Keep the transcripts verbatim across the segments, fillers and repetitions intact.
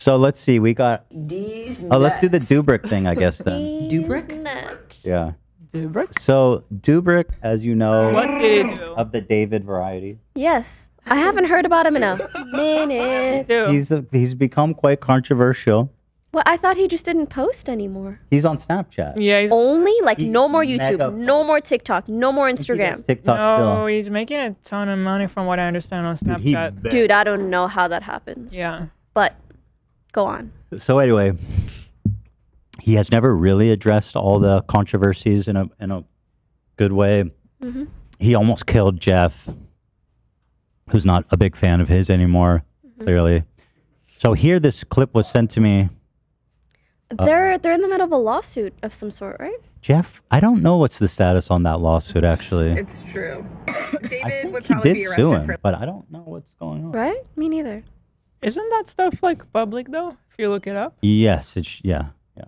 So let's see. We got. These nuts. Oh, let's do the Dobrik thing, I guess, then. Dobrik? Yeah. Dobrik? So, Dobrik, as you know, what did you do? Of the David variety. Yes. I haven't heard about him in a minute. He's, a, he's become quite controversial. Well, I thought he just didn't post anymore. He's on Snapchat. Yeah, he's only like he's no more YouTube, no more TikTok, no more Instagram. TikTok no, still. He's making a ton of money from what I understand on Snapchat. Dude, Dude, I don't know how that happens. Yeah, but go on. So anyway, he has never really addressed all the controversies in a in a good way. Mm-hmm. He almost killed Jeff, who's not a big fan of his anymore, mm-hmm. clearly. So here, this clip was sent to me. They're, uh, they're in the middle of a lawsuit of some sort, right? Jeff, I don't know what's the status on that lawsuit, actually. It's true. David I think would probably be arrested him, for... but I don't know what's going on. Right? Me neither. Isn't that stuff, like, public, though? If you look it up? Yes. It's, yeah. Yeah.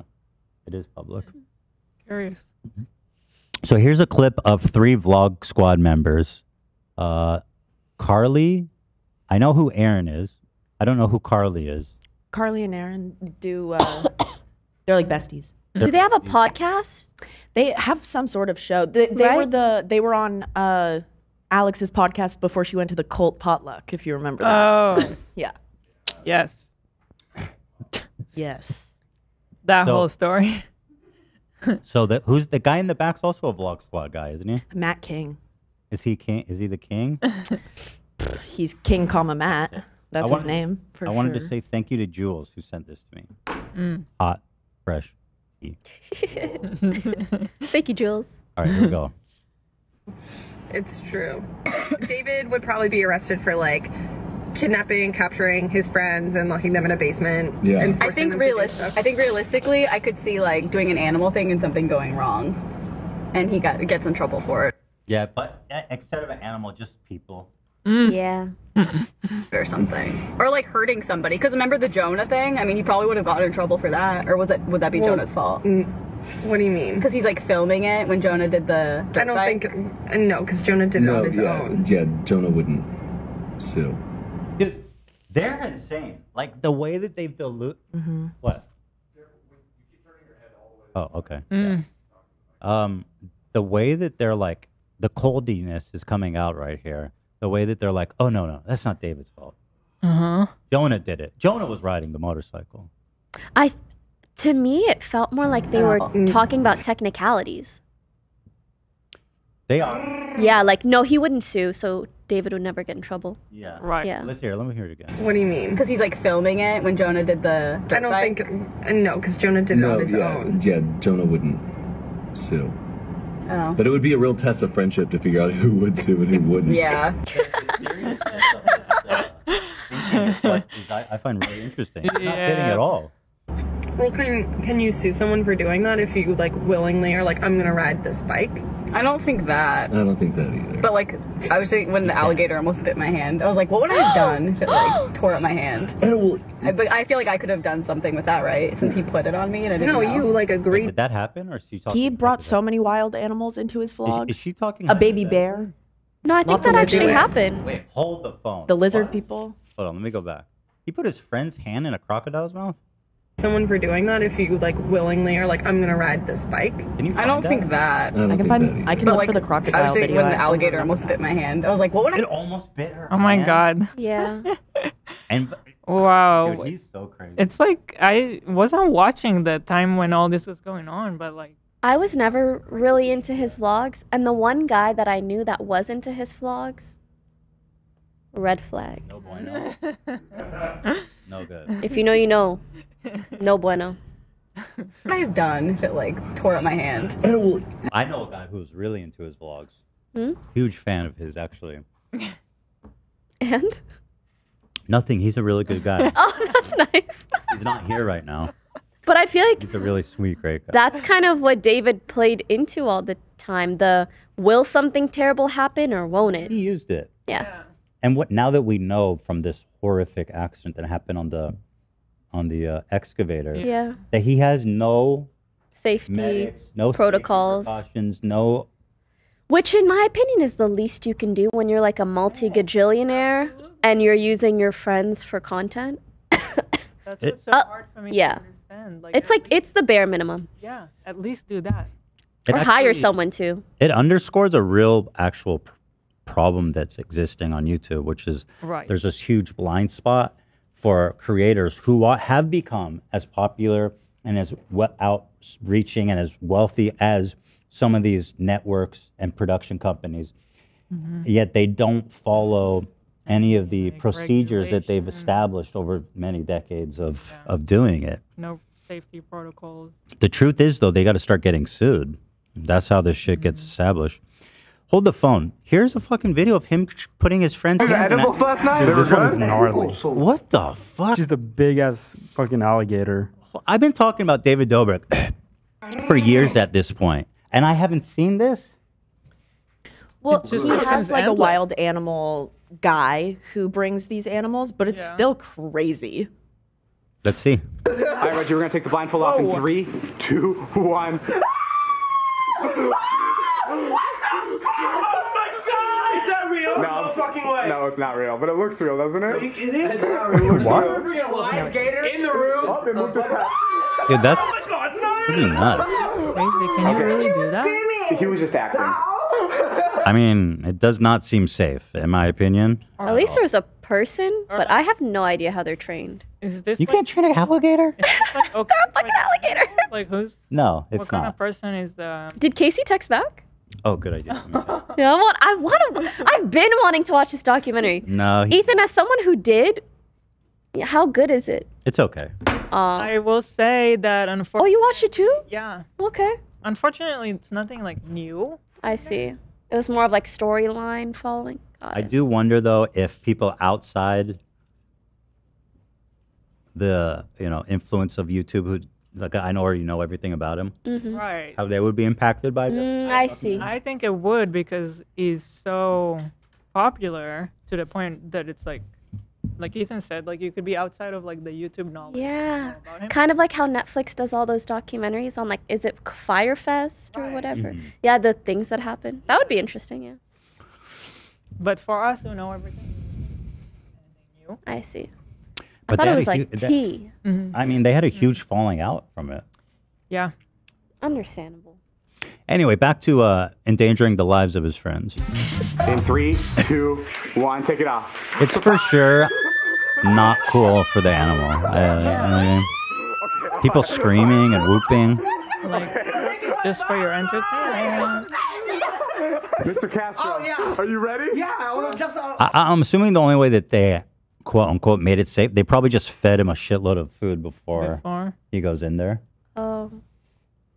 It is public. Curious. So here's a clip of three Vlog Squad members. Uh, Carly. I know who Aaron is. I don't know who Carly is. Carly and Aaron do... Uh, they're like besties. Do they have a podcast? They have some sort of show. They, they right? were the they were on uh, Alex's podcast before she went to the cult potluck, if you remember that. Oh, yeah. Yes. Yes. That so, whole story. So that who's the guy in the back's also a Vlog Squad guy, isn't he? Matt King. Is he king? Is he the king? He's King, comma Matt. That's wanted, his name. For I sure. wanted to say thank you to Jules who sent this to me. Mm. Hot. Fresh. Thank you, Jules. All right, here we go. It's true. David would probably be arrested for like kidnapping, capturing his friends, and locking them in a basement. Yeah. And I think realistic. I think realistically, I could see like doing an animal thing and something going wrong, and he got gets in trouble for it. Yeah, but instead of an animal, just people. Mm. Yeah. Or something. Or like hurting somebody. Because remember the Jonah thing? I mean, he probably would have gotten in trouble for that. Or was it? Would that be well, Jonah's fault? What do you mean? Because he's like filming it when Jonah did the dirt I don't bike. think... No, because Jonah did no, it on his yeah, own. Yeah, Jonah wouldn't sue. Dude, they're insane. Like the way that they've dilute... Mm-hmm. What? Oh, okay. Mm. Yeah. Um, the way that they're like... The coldiness is coming out right here. The way that they're like, oh, no, no, that's not David's fault. Uh-huh. Jonah did it. Jonah was riding the motorcycle. I, to me, it felt more like they were talking about technicalities. They are. Yeah, like, no, he wouldn't sue, so David would never get in trouble. Yeah. Right. Yeah. Let's hear it. Let me hear it again. What do you mean? Because he's, like, filming it when Jonah did the dirt I don't bike. think, no, because Jonah did no, it on his yeah, own. Yeah, Jonah wouldn't sue. Oh. But it would be a real test of friendship to figure out who would sue and who wouldn't. Yeah. The seriousness of this stuff is what is I, I find really interesting. I'm yeah. not kidding at all. Well, can, can you sue someone for doing that if you, like, willingly are like, I'm going to ride this bike? I don't think that. I don't think that either. But, like, I was thinking when the alligator almost bit my hand, I was like, what would I have done if it, like, tore up my hand? Will, I, but I feel like I could have done something with that, right? Since he put it on me and I didn't No, know. you, like, agreed. Wait, did that happen? Or is she talking? He brought so many wild animals into his vlog. Is, is she talking? A baby bear? No, I Lots think that actually happened. Wait, hold the phone. The lizard what? people. Hold on, let me go back. He put his friend's hand in a crocodile's mouth? Someone for doing that if you like willingly are like I'm gonna ride this bike. Can you find I don't that? think that. I, don't I can find. That I can but look like, for the crocodile I was video. When the alligator almost bit my hand, I was like, what would I? It almost bit her. Oh my hand. god. Yeah. And wow. Dude, he's so crazy. It's like I wasn't watching the time when all this was going on, but like I was never really into his vlogs, and the one guy that I knew that was into his vlogs. Red flag. No bueno. No good. If you know, you know. No bueno. What would I have done if it like tore up my hand? I know a guy who's really into his vlogs. Hmm? Huge fan of his, actually. And? Nothing. He's a really good guy. Oh, that's nice. He's not here right now. But I feel like he's a really sweet, great guy. That's kind of what David played into all the time. The will something terrible happen or won't it? He used it. Yeah. yeah. And what now that we know from this horrific accident that happened on the on the uh, excavator, yeah, that he has no safety medics, no protocols, safety precautions, no. Which, in my opinion, is the least you can do when you're like a multi-gajillionaire and you're using your friends for content. That's it, what's so uh, hard for me yeah. to understand. Like, it's like, least, it's the bare minimum. Yeah, at least do that. It or actually, hire someone too. It underscores a real actual pr problem that's existing on YouTube, which is right. there's this huge blind spot for creators who have become as popular and as well outreaching and as wealthy as some of these networks and production companies. Mm-hmm. Yet they don't follow any of the like procedures that they've established over many decades of, yeah. of doing it. No safety protocols. The truth is, though, they got to start getting sued. That's how this shit mm-hmm. gets established. Hold the phone. Here's a fucking video of him putting his friend's hands in edibles last night. Dude, this one is gnarly. What the fuck? She's a big-ass fucking alligator. I've been talking about David Dobrik for years at this point, and I haven't seen this. Well, he has like a wild animal guy who brings these animals, but it's yeah. still crazy. Let's see. All right, Reggie, we're going to take the blindfold off in three, two, one. Oh my god! Is that real? No, no fucking way. No, it's not real, but it looks real, doesn't it? Are you kidding? It's not real. What? A live gator in the room. Oh, they moved his head. Dude, that's oh my god, no, pretty nuts. That's crazy. Can you really do that? He was just acting. I mean, it does not seem safe, in my opinion. At least there's a person, but I have no idea how they're trained. Is this? You like, can't train an alligator. Like, okay, they're a fucking alligator. Like who's? No, it's not. What kind not. of person is the? Did Casey text back? Oh, good idea. yeah, I want. I want to. I've been wanting to watch this documentary. No, he, Ethan, as someone who did, how good is it? It's okay. Uh, I will say that unfortunately. Oh, you watched it too? Yeah. Okay. Unfortunately, it's nothing like new. I see. It was more of like storyline following. Got I it. do wonder though if people outside the you know influence of YouTube who. Like I already know everything about him. Mm-hmm. Right. How they would be impacted by them. Mm, I see. I think it would because he's so popular to the point that it's like, like Ethan said, like you could be outside of like the YouTube knowledge. Yeah. About him. Kind of like how Netflix does all those documentaries on like, is it Firefest or right. whatever? Mm-hmm. Yeah, the things that happen. That would be interesting, yeah. But for us who know everything, you. I see. I but thought it was like tea. That, mm-hmm. I mean, they had a huge mm-hmm. falling out from it. Yeah. Understandable. Anyway, back to uh, endangering the lives of his friends. In three, two, one, take it off. It's for sure not cool for the animal. Uh, yeah. You know what I mean? Okay. People screaming and whooping. Like, just for your entertainment. Mister Castro, oh, yeah. are you ready? Yeah. Well, just, uh, I I'm assuming the only way that they... quote unquote made it safe. They probably just fed him a shitload of food before, before? he goes in there. Oh,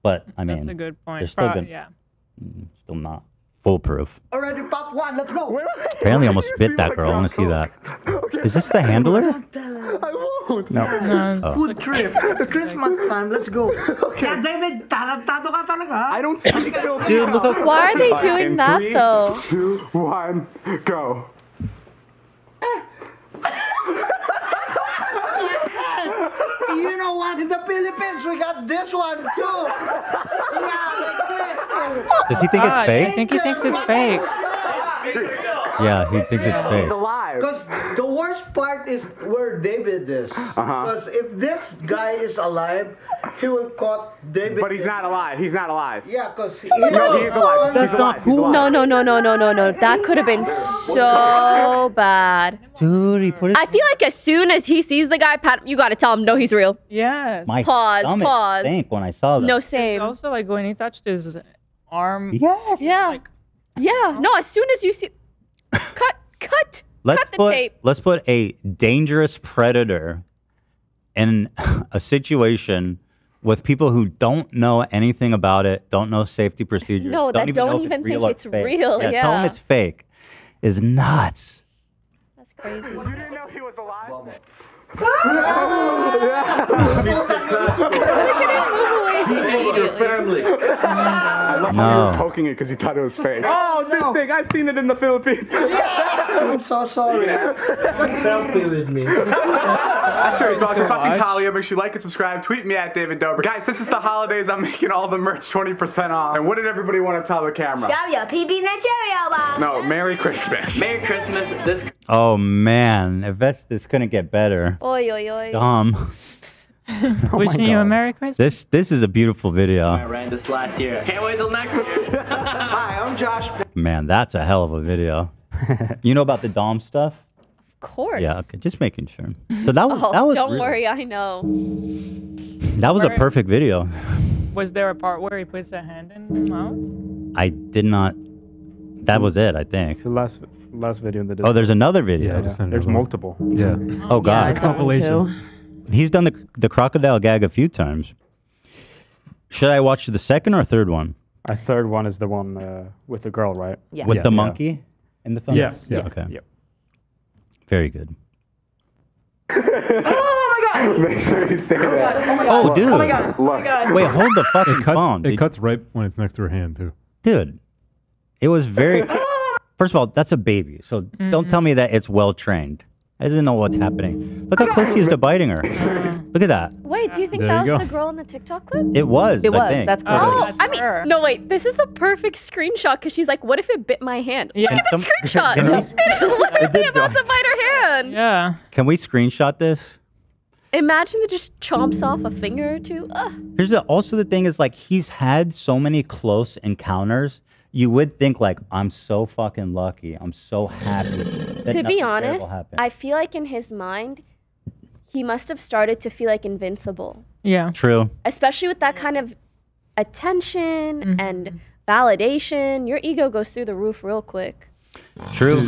but I mean, that's a good point. They're still, Pro gonna, yeah. still not foolproof. Already pop one. Let's go. Apparently, almost bit that girl. I want to see that. Okay. Is this the handler? I won't. No. no. Oh. Food trip. It's Christmas time. Let's go. Okay. I don't see it. Dude, look up. Why are they doing in that three, though? Two, one, go. You know what? In the Philippines, we got this one too. Yeah, like this. Does he think ah, it's fake? I think he thinks it's fake. Yeah, he thinks yeah. it's fake. He's alive. Because the worst part is where David is. Because uh -huh. if this guy is alive, he will caught David. But he's not alive. He's not alive. Yeah, because he, no, no, he is alive. That's he's not alive. cool. No, no, no, no, no, no, no. That could have been so bad. Dude, he put it. I feel like as soon as he sees the guy, Pat, you gotta tell him, no, he's real. Yeah. My pause. Pause. I think when I saw that. No, same. It's also like when he touched his arm. Yes. Yeah. Like, yeah. No, as soon as you see. Cut, cut, let's cut the put, tape. Let's put a dangerous predator in a situation with people who don't know anything about it, don't know safety procedures. No, don't that even don't even think it's fake. real. Yeah, yeah. Tell them it's fake is nuts. That's crazy. You didn't know he was alive? No. Poking it because you thought it was fake. Oh, this no. thing! I've seen it in the Philippines. I'm so sorry. Selfie with me. That's right, so just watching Talia. Make sure you like and subscribe. Tweet me at David Dobrik. Guys, this is the holidays. I'm making all the merch twenty percent off. And what did everybody want to tell the camera? Show your P B and Cheerio box. No, Merry Christmas. Merry Christmas. This. Oh man, if that's, this couldn't get better. Oi, oi, oi. Dom. Oh wishing you a Merry Christmas. This this is a beautiful video. I ran this last year. Can't wait till next year. Hi, I'm Josh. Man, that's a hell of a video. You know about the Dom stuff? Of course. Yeah. Okay. Just making sure. So that was. Oh, that was don't really, worry, I know. That was where, a perfect video. Was there a part where he puts a hand in his mouth? I did not. That was it, I think. The last last video in the. Oh, there's another video. Yeah, yeah. There's multiple. Yeah. Oh God. Yeah, it's a compilation. He's done the the crocodile gag a few times. Should I watch the second or third one? Our third one is the one uh, with the girl, right? Yeah. With yeah, the yeah. monkey and the thumbs. Yeah. yeah. Okay. Yeah. Very good. Oh my God! Make sure you stay there. Oh, my God. oh dude! Oh my God. Oh my God. Wait, hold the fucking it cuts, phone. It Did cuts right when it's next to her hand too. Dude, it was very. First of all, that's a baby, so mm-hmm. don't tell me that it's well trained. I didn't know what's happening. Look how close he is to biting her. Look at that. Wait, do you think there that you was go. the girl in the TikTok clip? It was. It was. I think. That's cool. Oh, that's I mean, her. no, wait. This is the perfect screenshot because she's like, "What if it bit my hand?" Yeah. Look at the screenshot. It is literally it about to bite her hand. Yeah. Can we screenshot this? Imagine that just chomps off a finger or two. Ugh. Here's the, also the thing is like he's had so many close encounters. You would think like, I'm so fucking lucky. I'm so happy. To be honest, I feel like in his mind, he must have started to feel like invincible. Yeah. True. Especially with that kind of attention mm-hmm. and validation. Your ego goes through the roof real quick. True.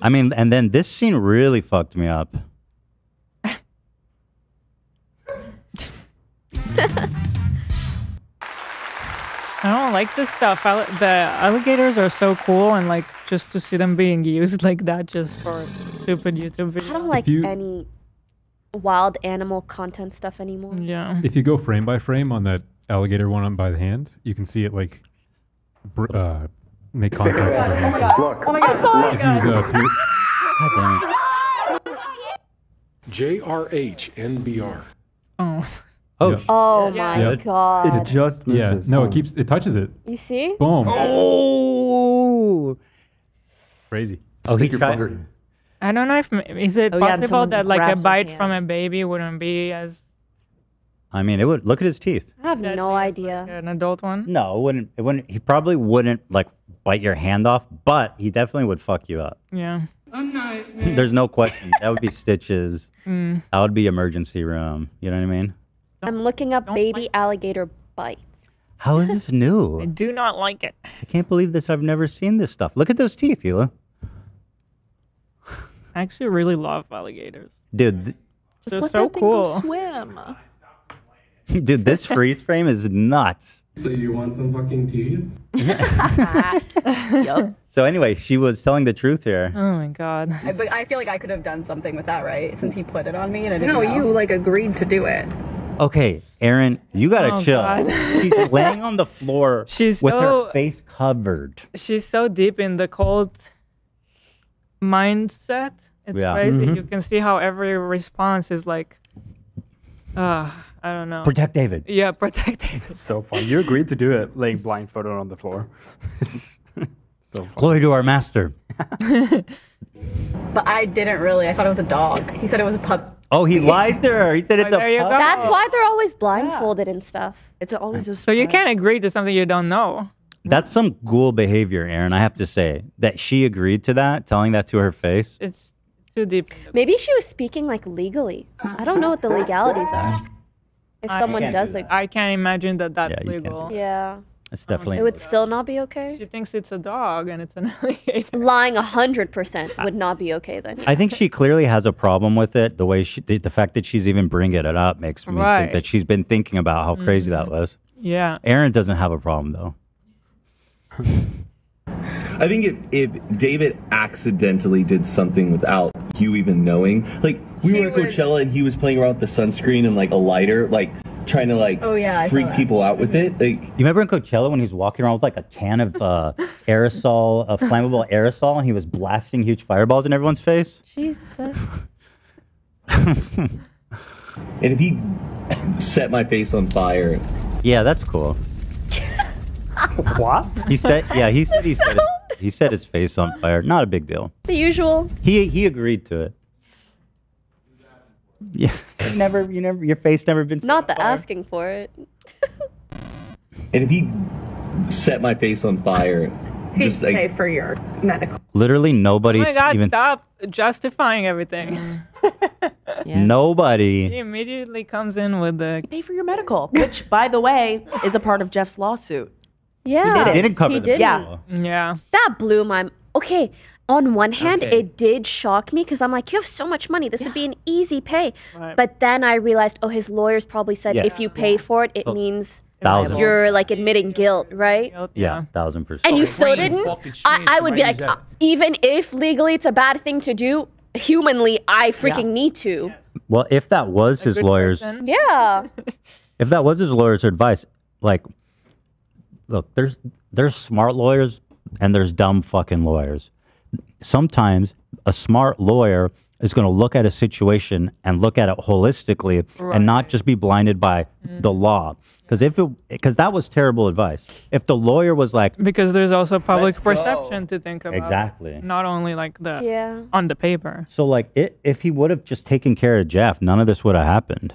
I mean, and then this scene really fucked me up. I don't like this stuff. I, the alligators are so cool, and like just to see them being used like that just for stupid YouTube videos. I don't like you, any wild animal content stuff anymore. Yeah. If you go frame by frame on that alligator one on by the hand, you can see it like br uh, make contact. Oh my God! Look! Oh my God! I saw it. Up here. God damn it. J R H N B R. Oh. Oh, yep. oh my yeah. God! It, it just misses. Yeah. No, it keeps. It touches it. You see? Boom! Oh, crazy! Oh, Stick your finger. I don't know if is it oh, possible yeah, that like a bite from a baby wouldn't be as. I mean, it would. Look at his teeth. I have that no idea. Like an adult one? No, it wouldn't. It wouldn't. He probably wouldn't like bite your hand off, but he definitely would fuck you up. Yeah. I'm not. There's no question. That would be stitches. Mm. That would be emergency room. You know what I mean? I'm looking up baby like alligator bites. How is this new? I do not like it. I can't believe this. I've never seen this stuff. Look at those teeth, Hila. I actually really love alligators. Dude. Th Just They're so cool. Swim. Dude, this freeze frame is nuts. So you want some fucking tea? Yep. So anyway, she was telling the truth here. Oh my God. I, but I feel like I could have done something with that, right? Since he put it on me and I didn't No, know. you like agreed to do it. Okay, Aaron, you gotta oh, chill. She's laying on the floor she's with so, her face covered. She's so deep in the cold mindset. It's yeah. crazy. Mm-hmm. You can see how every response is like, uh, I don't know. Protect David. Yeah, protect David. It's so fun. You agreed to do it, laying blindfolded on the floor. So glory to our master. But I didn't really. I thought it was a dog. He said it was a pup. Oh, he lied to her. He said it's oh, a pup. That's why they're always blindfolded yeah. and stuff. It's always just. So you can't agree to something you don't know. That's some ghoul behavior, Aaron. I have to say that she agreed to that, telling that to her face. It's too deep. Maybe she was speaking like legally. I don't know what the legalities are. If I someone does, do that. I can't imagine that that's yeah, legal. Yeah. It's definitely. It would still not be okay. She thinks it's a dog and it's an alligator. Lying a hundred percent would not be okay then. I think she clearly has a problem with it. The way she, the, the fact that she's even bringing it up makes me right. think that she's been thinking about how crazy mm. that was. Yeah. Aaron doesn't have a problem though. I think if if David accidentally did something without you even knowing, like we he were at Coachella would... and he was playing around with the sunscreen and like a lighter, like. Trying to like oh, yeah, freak people out with it. Like, you remember in Coachella when he was walking around with like a can of uh, aerosol, a flammable aerosol, and he was blasting huge fireballs in everyone's face? Jesus. And if he set my face on fire. Yeah, that's cool. What? He said, yeah, he said he set, his, he set his face on fire. Not a big deal. The usual. He he agreed to it. Yeah. You never, you never, your face never been. Not the fire. Asking for it. And if he set my face on fire, he'd like, pay for your medical. Literally nobody's oh my God, even. Stop justifying everything. Yeah. Nobody. He immediately comes in with the pay for your medical, which, by the way, is a part of Jeff's lawsuit. Yeah, he did it. Didn't cover he the didn't. Yeah, yeah. That blew my. Okay. On one hand, okay. It did shock me because I'm like, you have so much money. This yeah. would be an easy pay. Right. But then I realized, oh, his lawyers probably said, yeah. if you pay for it, it so, means thousand. You're like admitting guilt, right? Yeah, yeah. thousand percent. And you still didn't? I, I would be like, uh, even if legally it's a bad thing to do, humanly, I freaking yeah. need to. Yeah. Well, if that was a his lawyers. Person. Yeah. If that was his lawyers' advice, like, look, there's there's smart lawyers and there's dumb fucking lawyers. Sometimes a smart lawyer is going to look at a situation and look at it holistically right. and not just be blinded by mm. the law. Because if it, because that was terrible advice. If the lawyer was like, because there's also public perception go. To think about. Exactly. Not only like the yeah. on the paper. So like it, if he would have just taken care of Jeff, none of this would have happened.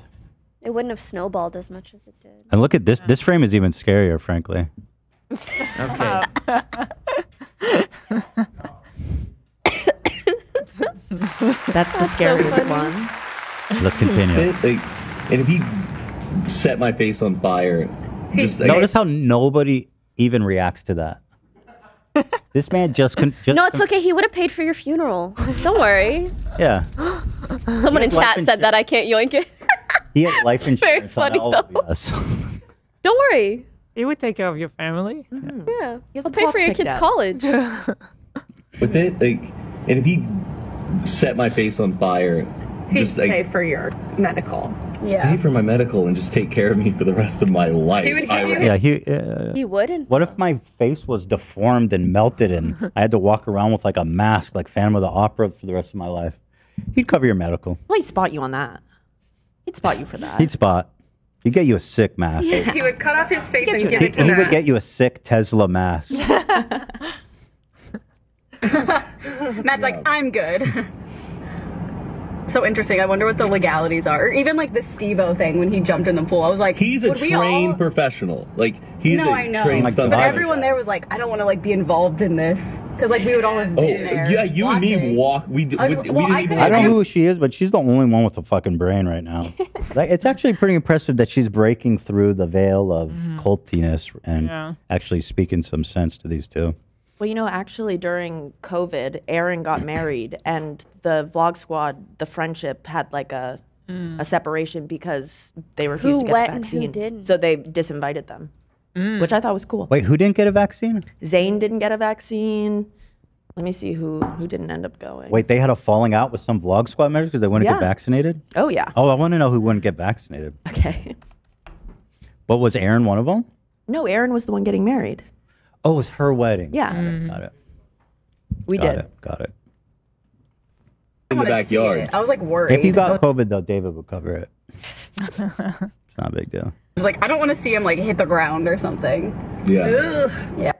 It wouldn't have snowballed as much as it did. And look at this. Yeah. This frame is even scarier, frankly. Okay. That's the scariest so one. Let's continue. And if he set my face on fire, just, notice how nobody even reacts to that. This man just, con just no, it's okay. He would have paid for your funeral. Don't worry. Yeah. Someone in chat said that I can't yoink it. He had life insurance. Very funny on all of us. Don't worry. He would take care of your family. Mm. Yeah. He I'll pay for your kid's up. College. With it, like, and if he set my face on fire, he'd just like, pay for your medical. Yeah. Pay for my medical and just take care of me for the rest of my life. He would. I would. Yeah. He. Uh, he wouldn't. What if my face was deformed and melted, and I had to walk around with like a mask, like Phantom of the Opera, for the rest of my life? He'd cover your medical. Well, he'd spot you on that. He'd spot you for that. He'd spot. He'd get you a sick mask. Yeah. He would cut off his face and give it to He would get you a sick Tesla mask. Yeah. Matt's like, I'm good. So interesting. I wonder what the legalities are. Or even like the Steve-O thing when he jumped in the pool. I was like, he's a trained all... professional. Like he's no, a I know. Trained like, But everyone there was like, I don't want to like be involved in this. Because like we would all oh, do there. Yeah, you watching. And me walk. We, we, I, was, we well, didn't I, even I don't know who she is, but she's the only one with a fucking brain right now. Like, it's actually pretty impressive that she's breaking through the veil of mm-hmm. cultiness and yeah. actually speaking some sense to these two. Well, you know, actually during COVID, Aaron got married, and the Vlog Squad, the friendship, had like a mm. a separation because they refused who to get went the vaccine. And who didn't. So they disinvited them, mm. which I thought was cool. Wait, who didn't get a vaccine? Zayn didn't get a vaccine. Let me see who who didn't end up going. Wait, they had a falling out with some Vlog Squad members because they wouldn't yeah. get vaccinated? Oh, yeah. Oh, I want to know who wouldn't get vaccinated. Okay. But was Aaron one of them? No, Aaron was the one getting married. Oh, it was her wedding. Yeah. Got it. Got it. We got did. It, got it. In the backyard. I was like worried. If you got COVID though, David would cover it. It's not a big deal. I was like, I don't want to see him like hit the ground or something. Yeah. Ugh. Yeah.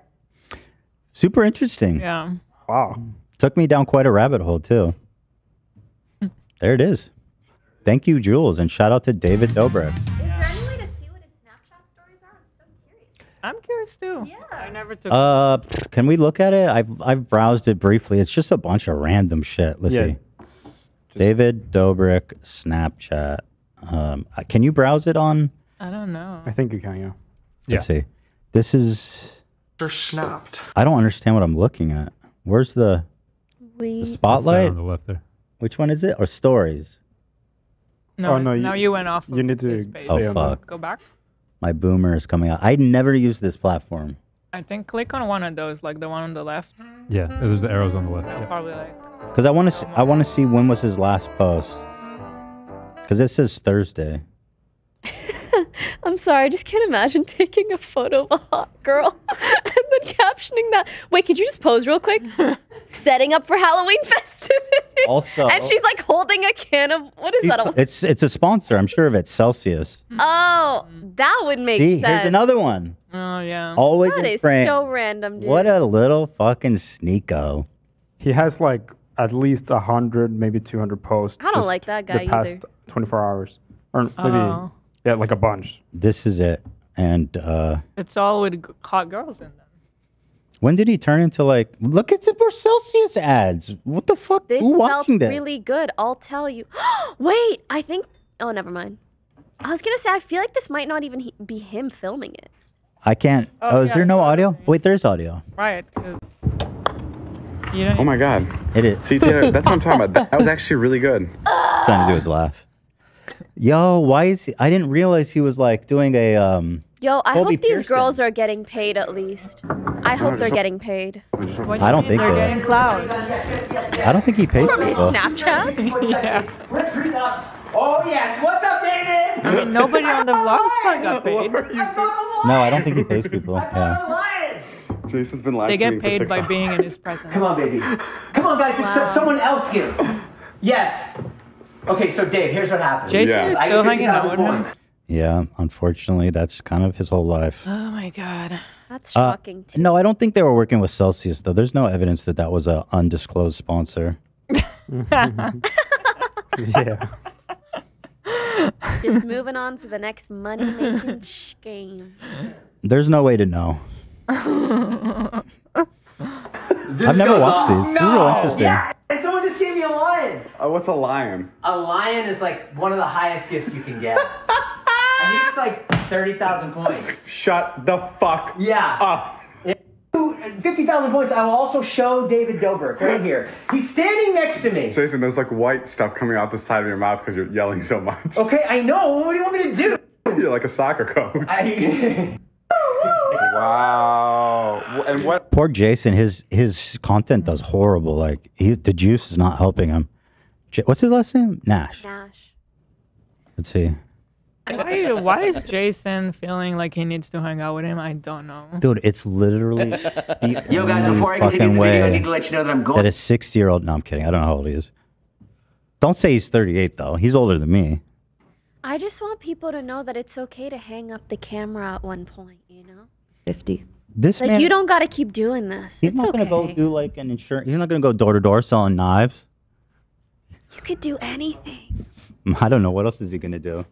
Super interesting. Yeah. Wow. Took me down quite a rabbit hole too. There it is. Thank you, Jules, and shout out to David Dobrik. I'm curious too. Yeah, I never took. Uh, it. Can we look at it? I've I've browsed it briefly. It's just a bunch of random shit. Let's yeah, see. David Dobrik Snapchat. Um, can you browse it on? I don't know. I think you can. Yeah. Let's yeah. see. This is. They're snapped. I don't understand what I'm looking at. Where's the, we... the spotlight? On the left there. Which one is it? Or stories? No, oh, no. Now you, you went off. Of you need to. Oh fuck. Go back. My boomer is coming out. I never used this platform. I think click on one of those, like the one on the left. Yeah, it was the arrows on the left. Yeah. Probably like. Because I want to, I want to see when was his last post. Because this is Thursday. I'm sorry, I just can't imagine taking a photo of a hot girl and then captioning that. Wait, could you just pose real quick? Setting up for Halloween festivities. Also, and she's like holding a can of, what is that? It's it's a sponsor, I'm sure of it, Celsius. Oh, that would make See, sense. Here's another one. Oh, yeah. Always that is frame. So random, dude. What a little fucking sneako. He has like at least one hundred, maybe two hundred posts. I don't like that guy the past either. twenty-four hours. Or maybe... Oh. Yeah, like a bunch. This is it. And uh it's all with hot girls in them. When did he turn into like, look at the more Celsius ads? What the fuck? This felt really good, I'll tell you. Wait, I think, oh, never mind. I was gonna say, I feel like this might not even he be him filming it. I can't. Oh, oh is yeah, there no audio? Right. Wait, there's audio. Right. You don't oh my God. It is. See, Taylor, that's what I'm talking about. That was actually really good. Trying to do his laugh. Yo, why is he? I didn't realize he was like doing a um. Yo, I Colby hope these Pearson. girls are getting paid at least. I hope no, they're getting paid. What do I don't think they're getting clout. I don't think he paid for Snapchat. Yeah. Oh yes, what's up, David? I mean, nobody on the vlog squad got paid. No, I don't think he pays people. Yeah. Jason's been live. They get paid by hours. being in his presence. Come on, baby. Come on, guys. Wow. There's someone else here. Yes. Okay, so Dave, here's what happened. Jason yeah. is still hanging out with him. Yeah, unfortunately, that's kind of his whole life. Oh my God, that's uh, shocking. Too. No, I don't think they were working with Celsius though. There's no evidence that that was an undisclosed sponsor. Yeah. Just moving on to the next money-making game. There's no way to know. This I've never watched off. these. No. These are interesting. Yeah. And someone just gave me a lion. Uh, what's a lion? A lion is like one of the highest gifts you can get. I think it's like thirty thousand points. Shut the fuck yeah. up. fifty thousand points, I will also show David Dobrik right here. He's standing next to me. Jason, there's like white stuff coming out the side of your mouth because you're yelling so much. Okay, I know. What do you want me to do? You're like a soccer coach. I... Wow. And what? Poor Jason, his his content does horrible. Like, he, the juice is not helping him. J What's his last name? Nash. Nash. Let's see. Why, why is Jason feeling like he needs to hang out with him? I don't know. Dude, it's literally the Yo, guys, only before I fucking the way video, I need to let you know that I'm going. That a sixty-year-old... No, I'm kidding. I don't know how old he is. Don't say he's thirty-eight, though. He's older than me. I just want people to know that it's okay to hang up the camera at one point, you know? fifty. This like, man, you don't got to keep doing this. He's it's not going to okay. go do like an insurance. He's not going to go door to door selling knives. You could do anything. I don't know. What else is he going to do?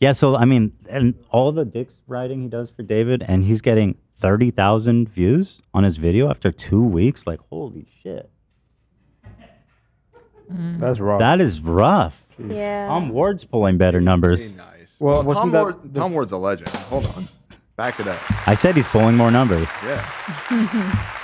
Yeah, so, I mean, and all the dick riding he does for David, and he's getting thirty thousand views on his video after two weeks. Like, holy shit. Mm. That's rough. That is rough. Jeez. Yeah. Tom Ward's pulling better numbers. Nice. Well, well Tom, that, Ward, Tom Ward's a legend. Hold on. Back it up. I said he's pulling more numbers. Yeah.